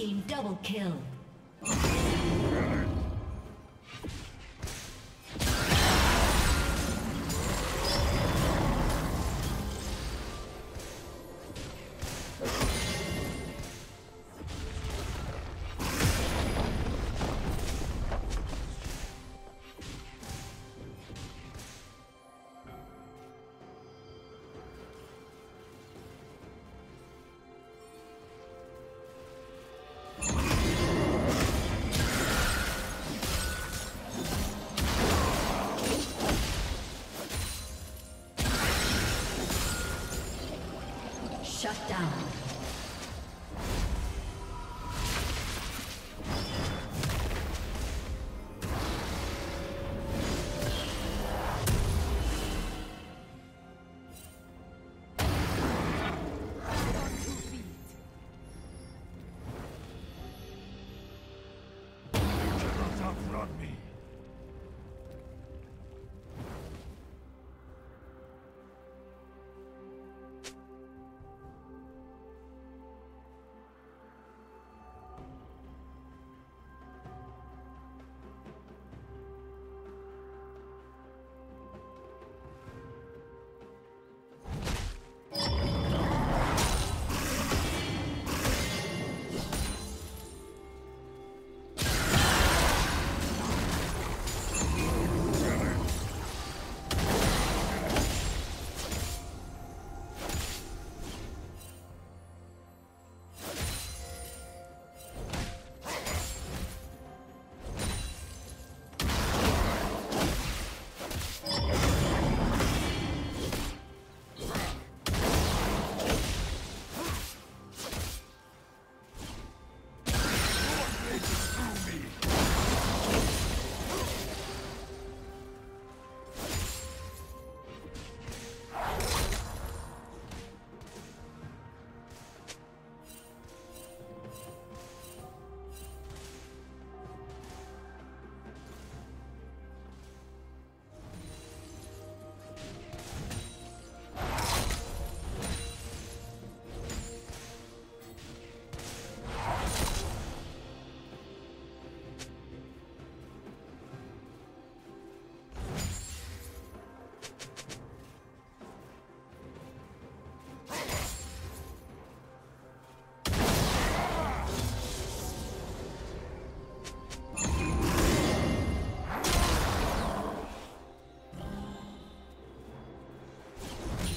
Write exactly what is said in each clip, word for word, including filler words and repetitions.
team double kill. Shut down.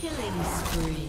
Killing spree.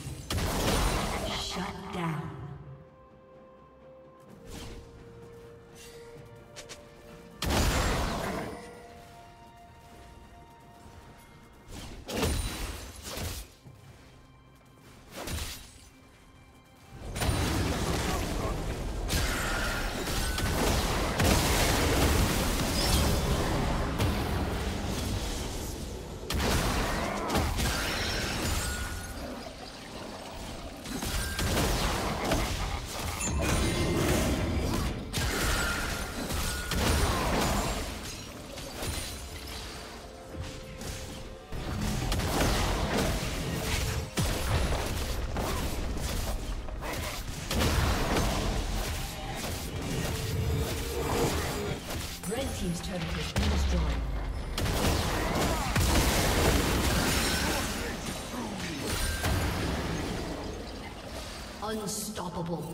Unstoppable.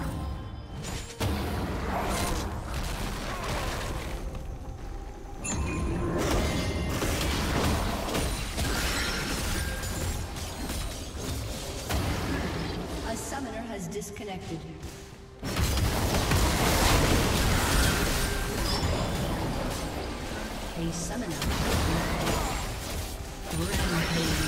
A summoner has disconnected. A summoner has disconnected. Rampage.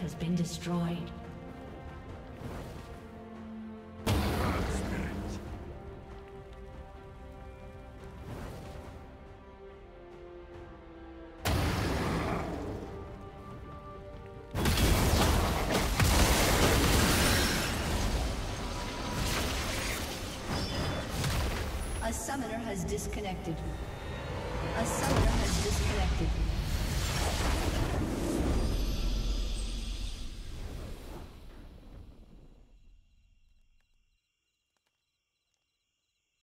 turret has been destroyed. A summoner has disconnected. A summoner has disconnected.